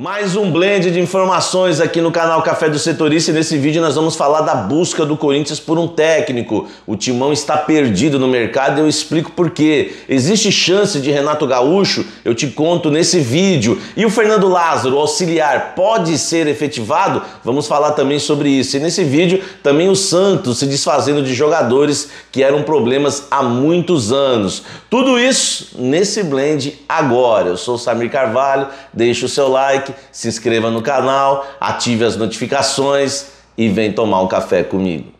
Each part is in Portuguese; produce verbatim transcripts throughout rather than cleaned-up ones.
Mais um blend de informações aqui no canal Café do Setorista e nesse vídeo nós vamos falar da busca do Corinthians por um técnico. O Timão está perdido no mercado e eu explico por quê. Existe chance de Renato Gaúcho? Eu te conto nesse vídeo. E o Fernando Lázaro, o auxiliar, pode ser efetivado? Vamos falar também sobre isso. E nesse vídeo também o Santos se desfazendo de jogadores que eram problemas há muitos anos. Tudo isso nesse blend agora. Eu sou o Samir Carvalho, deixa o seu like, se inscreva no canal, ative as notificações e vem tomar um café comigo.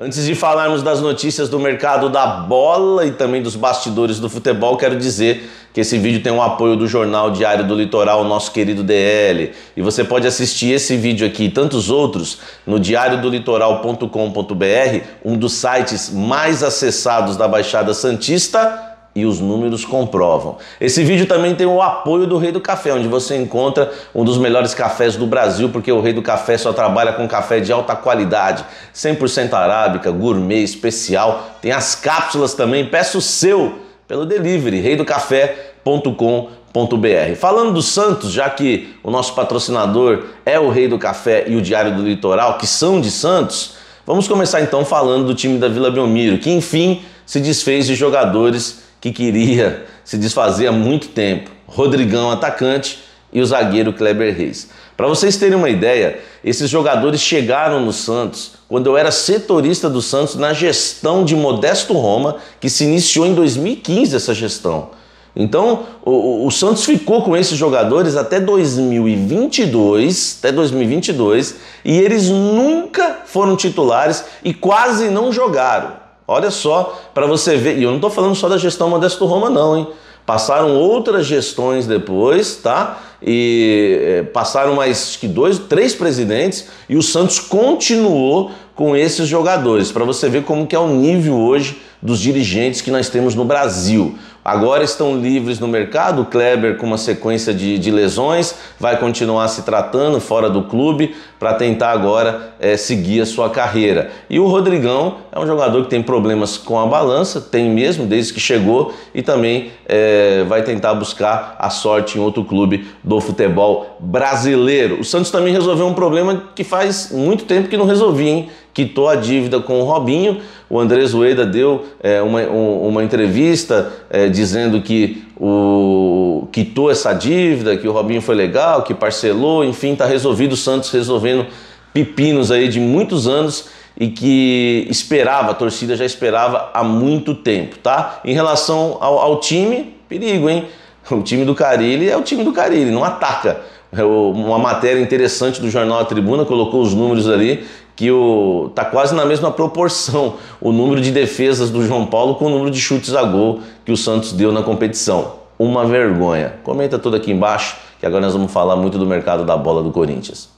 Antes de falarmos das notícias do mercado da bola e também dos bastidores do futebol, quero dizer que esse vídeo tem o apoio do jornal Diário do Litoral, nosso querido D L. E você pode assistir esse vídeo aqui e tantos outros no diário do litoral ponto com ponto br, um dos sites mais acessados da Baixada Santista. E os números comprovam. Esse vídeo também tem o apoio do Rei do Café, onde você encontra um dos melhores cafés do Brasil, porque o Rei do Café só trabalha com café de alta qualidade, cem por cento arábica, gourmet, especial. Tem as cápsulas também, peça o seu pelo delivery, rei do café ponto com ponto br. Falando do Santos, já que o nosso patrocinador é o Rei do Café e o Diário do Litoral, que são de Santos, vamos começar então falando do time da Vila Belmiro, que enfim se desfez de jogadores que queria se desfazer há muito tempo. Rodrigão, atacante, e o zagueiro Cleber Reis. Para vocês terem uma ideia, esses jogadores chegaram no Santos quando eu era setorista do Santos na gestão de Modesto Roma, que se iniciou em dois mil e quinze essa gestão. Então, o, o Santos ficou com esses jogadores até dois mil e vinte e dois, até dois mil e vinte e dois, e eles nunca foram titulares e quase não jogaram. Olha só, para você ver, e eu não estou falando só da gestão Modesto Roma não, hein? Passaram outras gestões depois, tá? E é, passaram mais que dois, três presidentes e o Santos continuou com esses jogadores, para você ver como que é o nível hoje dos dirigentes que nós temos no Brasil. Agora estão livres no mercado, o Cleber com uma sequência de, de lesões, vai continuar se tratando fora do clube para tentar agora é, seguir a sua carreira. E o Rodrigão é um jogador que tem problemas com a balança, tem mesmo desde que chegou, e também é, vai tentar buscar a sorte em outro clube do futebol brasileiro. O Santos também resolveu um problema que faz muito tempo que não resolvia, hein? Quitou a dívida com o Robinho. O André Zueda deu é, uma, um, uma entrevista é, dizendo que o, quitou essa dívida, que o Robinho foi legal, que parcelou, enfim, tá resolvido. O Santos resolvendo pepinos aí de muitos anos e que esperava, a torcida já esperava há muito tempo, tá? Em relação ao, ao time, perigo, hein? O time do Carille é o time do Carille, não ataca. Uma matéria interessante do jornal A Tribuna colocou os números ali, que o, tá quase na mesma proporção o número de defesas do João Paulo com o número de chutes a gol que o Santos deu na competição. Uma vergonha. Comenta tudo aqui embaixo, que agora nós vamos falar muito do mercado da bola do Corinthians.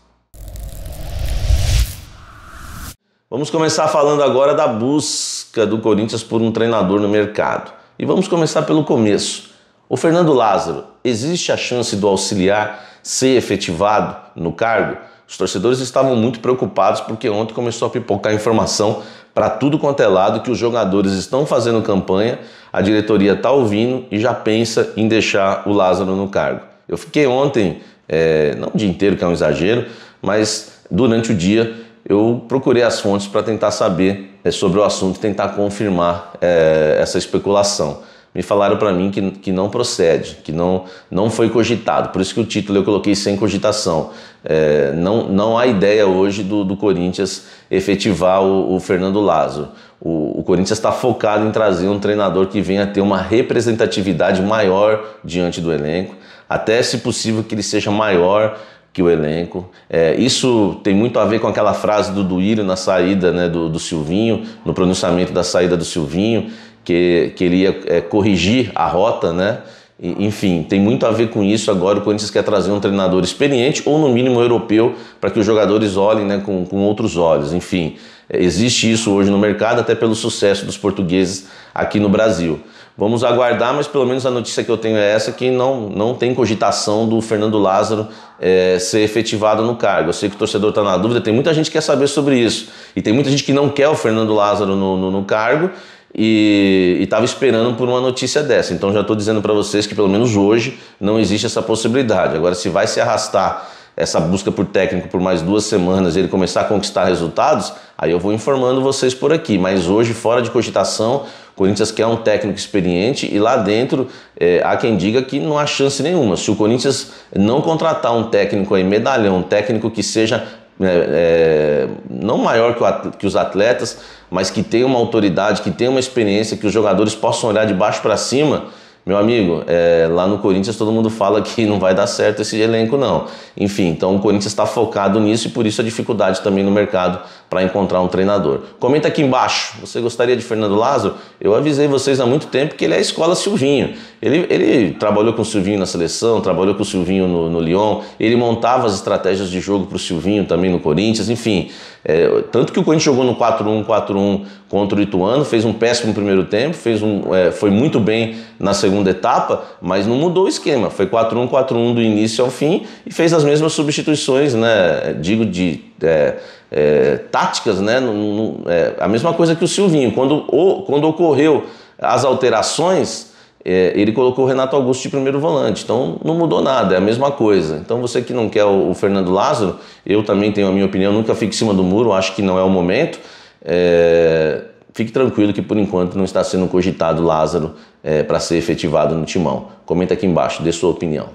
Vamos começar falando agora da busca do Corinthians por um treinador no mercado. E vamos começar pelo começo. O Fernando Lázaro, existe a chance do auxiliar ser efetivado no cargo? Os torcedores estavam muito preocupados porque ontem começou a pipocar informação para tudo quanto é lado que os jogadores estão fazendo campanha, a diretoria está ouvindo e já pensa em deixar o Lázaro no cargo. Eu fiquei ontem, é, não o dia inteiro, que é um exagero, mas durante o dia eu procurei as fontes para tentar saber é, sobre o assunto, tentar confirmar é, essa especulação. Me falaram para mim que, que não procede, que não, não foi cogitado. Por isso que o título eu coloquei sem cogitação. É, não, não há ideia hoje do, do Corinthians efetivar o, o Fernando Lázaro. O, o Corinthians está focado em trazer um treinador que venha ter uma representatividade maior diante do elenco. Até, se possível, que ele seja maior que o elenco. É, isso tem muito a ver com aquela frase do Duílio na saída, né, do, do Silvinho, no pronunciamento da saída do Silvinho, que, que ele ia é, corrigir a rota, né? E, enfim, tem muito a ver com isso. Agora o Corinthians quer trazer um treinador experiente ou no mínimo europeu para que os jogadores olhem, né, com, com outros olhos. Enfim, Existe isso hoje no mercado, até pelo sucesso dos portugueses aqui no Brasil. Vamos aguardar, mas pelo menos a notícia que eu tenho é essa, que não, não tem cogitação do Fernando Lázaro é, ser efetivado no cargo. Eu sei que o torcedor está na dúvida, tem muita gente que quer saber sobre isso. E tem muita gente que não quer o Fernando Lázaro no, no, no cargo e estava esperando por uma notícia dessa. Então já estou dizendo para vocês que pelo menos hoje não existe essa possibilidade. Agora, se vai se arrastar essa busca por técnico por mais duas semanas e ele começar a conquistar resultados, aí eu vou informando vocês por aqui. Mas hoje, fora de cogitação, o Corinthians quer um técnico experiente e lá dentro é, há quem diga que não há chance nenhuma. Se o Corinthians não contratar um técnico aí, medalhão, um técnico que seja é, é, não maior que, o, que os atletas, mas que tenha uma autoridade, que tenha uma experiência, que os jogadores possam olhar de baixo para cima, meu amigo, é, lá no Corinthians todo mundo fala que não vai dar certo esse elenco, não. Enfim, então o Corinthians está focado nisso e por isso a dificuldade também no mercado para encontrar um treinador. Comenta aqui embaixo, você gostaria de Fernando Lázaro? Eu avisei vocês há muito tempo que ele é a escola Silvinho. Ele, ele trabalhou com o Silvinho na seleção, trabalhou com o Silvinho no, no Lyon, ele montava as estratégias de jogo para o Silvinho também no Corinthians, enfim. É, tanto que o Corinthians jogou no quatro um quatro um contra o Ituano, fez um péssimo primeiro tempo, fez um, é, foi muito bem na segunda segunda etapa, mas não mudou o esquema, foi quatro um quatro um do início ao fim e fez as mesmas substituições, né, digo de é, é, táticas, né, no, no, é, a mesma coisa que o Silvinho. Quando, o, quando ocorreu as alterações, é, ele colocou o Renato Augusto de primeiro volante, então não mudou nada, é a mesma coisa. Então você que não quer o, o Fernando Lázaro, eu também tenho a minha opinião, nunca fico em cima do muro, acho que não é o momento, é... Fique tranquilo que, por enquanto, não está sendo cogitado Lázaro é, para ser efetivado no timão. Comenta aqui embaixo, dê sua opinião.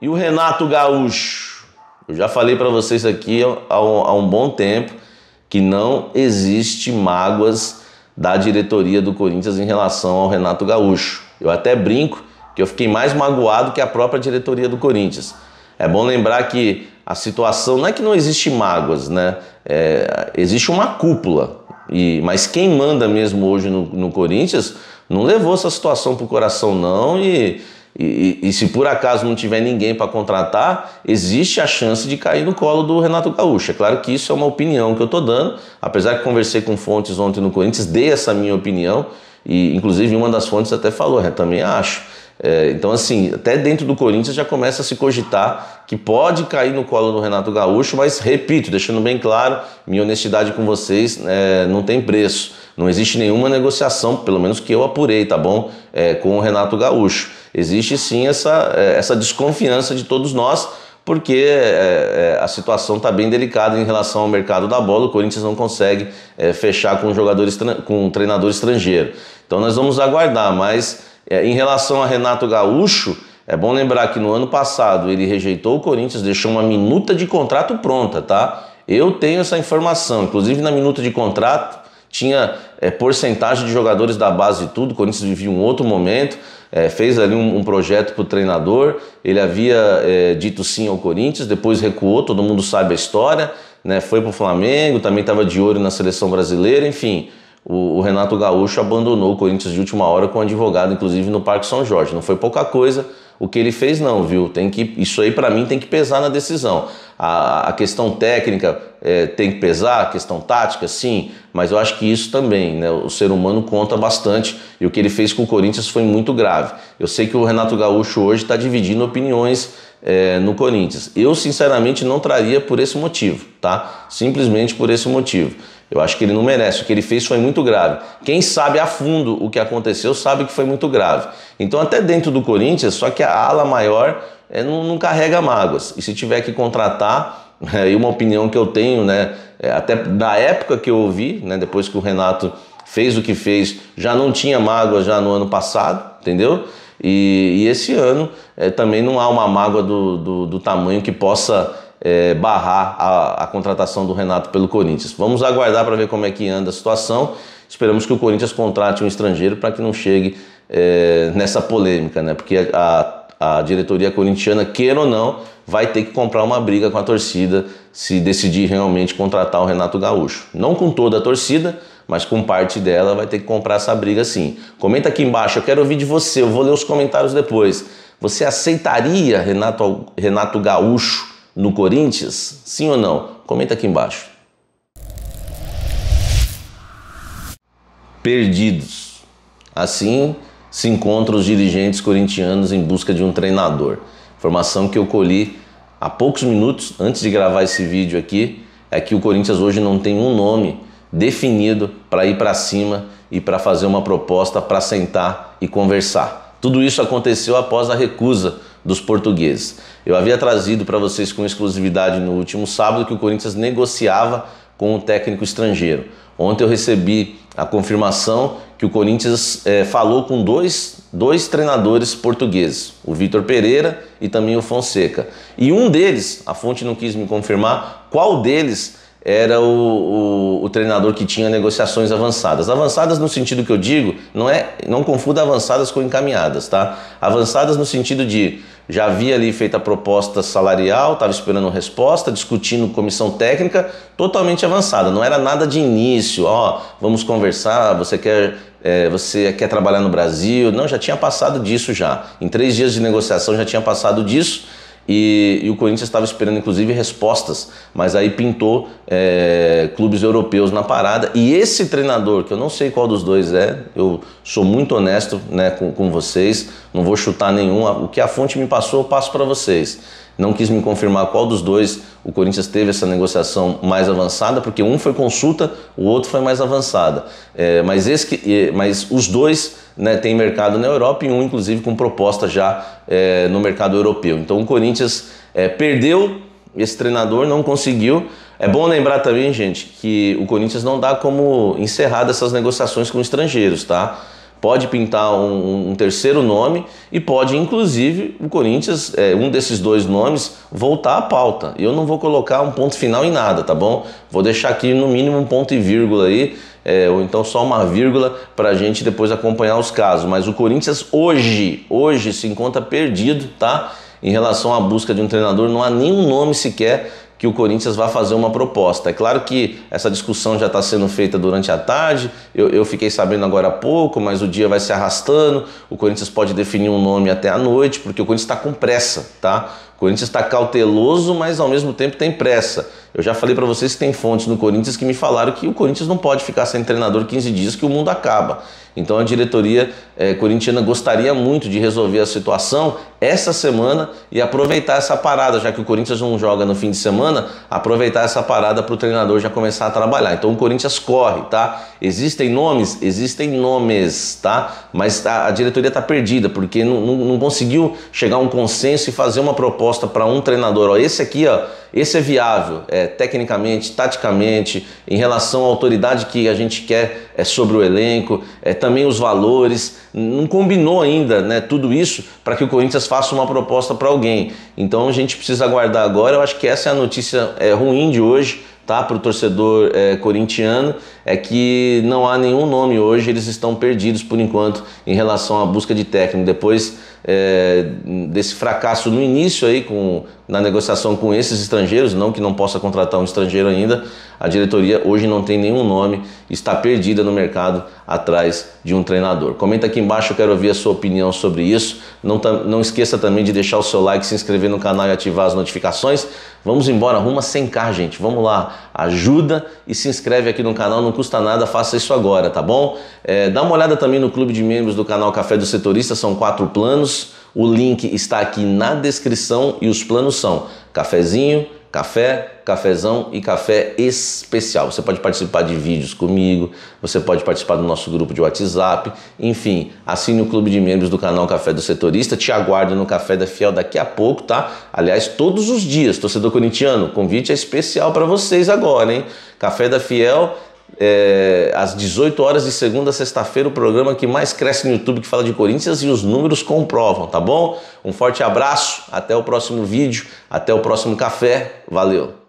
E o Renato Gaúcho? Eu já falei para vocês aqui há um, há um bom tempo que não existe mágoas da diretoria do Corinthians em relação ao Renato Gaúcho. Eu até brinco que eu fiquei mais magoado que a própria diretoria do Corinthians. É bom lembrar que a situação não é que não existe mágoas, né? É, existe uma cúpula, e, mas quem manda mesmo hoje no, no Corinthians não levou essa situação para o coração não, e, e, e se por acaso não tiver ninguém para contratar, existe a chance de cair no colo do Renato Gaúcho. É claro que isso é uma opinião que eu estou dando, apesar que conversei com fontes ontem no Corinthians, dei essa minha opinião, e inclusive uma das fontes até falou, eu também acho. É, então assim, até dentro do Corinthians já começa a se cogitar que pode cair no colo do Renato Gaúcho, mas repito, deixando bem claro, minha honestidade com vocês é, não tem preço, não existe nenhuma negociação, pelo menos que eu apurei, tá bom, é, com o Renato Gaúcho. Existe sim essa, é, essa desconfiança de todos nós, porque é, é, a situação está bem delicada em relação ao mercado da bola, o Corinthians não consegue é, fechar com, jogadores, com um treinador estrangeiro. Então nós vamos aguardar, mas... É, em relação a Renato Gaúcho, é bom lembrar que no ano passado ele rejeitou o Corinthians, deixou uma minuta de contrato pronta, tá? Eu tenho essa informação, inclusive na minuta de contrato tinha é, porcentagem de jogadores da base e tudo, o Corinthians vivia um outro momento, é, fez ali um, um projeto para o treinador, ele havia é, dito sim ao Corinthians, depois recuou, todo mundo sabe a história, né? Foi para o Flamengo, também estava de olho na seleção brasileira, enfim... O Renato Gaúcho abandonou o Corinthians de última hora com um advogado, inclusive no Parque São Jorge. Não foi pouca coisa o que ele fez não, viu? Tem que, isso aí para mim tem que pesar na decisão. A, a questão técnica é, tem que pesar, a questão tática sim, mas eu acho que isso também, né? O ser humano conta bastante e o que ele fez com o Corinthians foi muito grave. Eu sei que o Renato Gaúcho hoje está dividindo opiniões é, no Corinthians. Eu sinceramente não traria por esse motivo, tá? Simplesmente por esse motivo. Eu acho que ele não merece, o que ele fez foi muito grave. Quem sabe a fundo o que aconteceu sabe que foi muito grave. Então até dentro do Corinthians, só que a ala maior é, não, não carrega mágoas. E se tiver que contratar, é uma opinião que eu tenho, né, é, até da época que eu ouvi, né, depois que o Renato fez o que fez, já não tinha mágoa já no ano passado, entendeu? E, e esse ano é, também não há uma mágoa do, do, do tamanho que possa... É, barrar a, a contratação do Renato pelo Corinthians. Vamos aguardar para ver como é que anda a situação. Esperamos que o Corinthians contrate um estrangeiro para que não chegue é, nessa polêmica, né? Porque a, a diretoria corintiana, queira ou não, vai ter que comprar uma briga com a torcida se decidir realmente contratar o Renato Gaúcho. Não com toda a torcida, mas com parte dela vai ter que comprar essa briga sim. Comenta aqui embaixo, eu quero ouvir de você, eu vou ler os comentários depois. Você aceitaria Renato, Renato Gaúcho no Corinthians? Sim ou não? Comenta aqui embaixo. Perdidos. Assim se encontram os dirigentes corintianos em busca de um treinador. Informação que eu colhi há poucos minutos antes de gravar esse vídeo aqui é que o Corinthians hoje não tem um nome definido para ir para cima e para fazer uma proposta para sentar e conversar. Tudo isso aconteceu após a recusa dos portugueses. Eu havia trazido para vocês com exclusividade no último sábado que o Corinthians negociava com um técnico estrangeiro. Ontem eu recebi a confirmação que o Corinthians é, falou com dois, dois treinadores portugueses, o Vitor Pereira e também o Fonseca. E um deles, a fonte não quis me confirmar, qual deles era o, o, o treinador que tinha negociações avançadas. Avançadas no sentido que eu digo, não, é, não confunda avançadas com encaminhadas, tá? Avançadas no sentido de já havia ali feito a proposta salarial, estava esperando resposta, discutindo comissão técnica, totalmente avançada. Não era nada de início, ó, vamos conversar, você quer, é, você quer trabalhar no Brasil? Não, já tinha passado disso já. Em três dias de negociação já tinha passado disso. E, e o Corinthians estava esperando, inclusive, respostas, mas aí pintou é, clubes europeus na parada. E esse treinador, que eu não sei qual dos dois é, eu sou muito honesto, né, com, com vocês, não vou chutar nenhum, o que a fonte me passou eu passo para vocês. Não quis me confirmar qual dos dois o Corinthians teve essa negociação mais avançada, porque um foi consulta, o outro foi mais avançada. É, mas, esse que, mas os dois, né, têm mercado na Europa e um, inclusive, com proposta já é, no mercado europeu. Então o Corinthians é, perdeu esse treinador, não conseguiu. É bom lembrar também, gente, que o Corinthians não dá como encerrada essas negociações com estrangeiros, tá? Pode pintar um, um terceiro nome e pode, inclusive, o Corinthians, é, um desses dois nomes, voltar à pauta. Eu não vou colocar um ponto final em nada, tá bom? Vou deixar aqui no mínimo um ponto e vírgula aí, é, ou então só uma vírgula para a gente depois acompanhar os casos. Mas o Corinthians hoje, hoje se encontra perdido, tá? Em relação à busca de um treinador, não há nenhum nome sequer que o Corinthians vai fazer uma proposta. É claro que essa discussão já está sendo feita durante a tarde, eu, eu fiquei sabendo agora há pouco, mas o dia vai se arrastando, o Corinthians pode definir um nome até a noite, porque o Corinthians está com pressa, tá? O Corinthians está cauteloso, mas ao mesmo tempo tem pressa. Eu já falei para vocês que tem fontes no Corinthians que me falaram que o Corinthians não pode ficar sem treinador quinze dias, que o mundo acaba. Então a diretoria é, corintiana gostaria muito de resolver a situação essa semana e aproveitar essa parada, já que o Corinthians não joga no fim de semana, aproveitar essa parada para o treinador já começar a trabalhar. Então o Corinthians corre, tá? Existem nomes? Existem nomes, tá? Mas a, a diretoria está perdida, porque não, não, não conseguiu chegar a um consenso e fazer uma proposta para um treinador. Ó, esse aqui, ó, esse é viável, é, tecnicamente, taticamente, em relação à autoridade que a gente quer é, sobre o elenco, é, também os valores, não combinou ainda, né, tudo isso para que o Corinthians faça uma proposta para alguém. Então a gente precisa aguardar agora, eu acho que essa é a notícia é, ruim de hoje, tá, para o torcedor é, corintiano, é que não há nenhum nome hoje, eles estão perdidos por enquanto em relação à busca de técnico. Depois é, desse fracasso no início aí com, na negociação com esses estrangeiros, não que não possa contratar um estrangeiro ainda, a diretoria hoje não tem nenhum nome, está perdida no mercado atrás de um treinador. Comenta aqui embaixo, eu quero ouvir a sua opinião sobre isso. Não, não esqueça também de deixar o seu like, se inscrever no canal e ativar as notificações. Vamos embora, rumo a cem mil, gente, vamos lá. Ajuda e se inscreve aqui no canal, não custa nada, faça isso agora, tá bom? É, dá uma olhada também no clube de membros do canal Café do Setorista, são quatro planos, o link está aqui na descrição e os planos são cafezinho, café, cafezão e café especial. Você pode participar de vídeos comigo, você pode participar do nosso grupo de WhatsApp, enfim, assine o clube de membros do canal Café do Setorista, te aguardo no Café da Fiel daqui a pouco, tá? Aliás, todos os dias, torcedor corintiano, convite é especial para vocês agora, hein? Café da Fiel, é, às dezoito horas de segunda a sexta-feira, o programa que mais cresce no YouTube, que fala de Corinthians, e os números comprovam, tá bom? Um forte abraço, até o próximo vídeo, até o próximo café, valeu!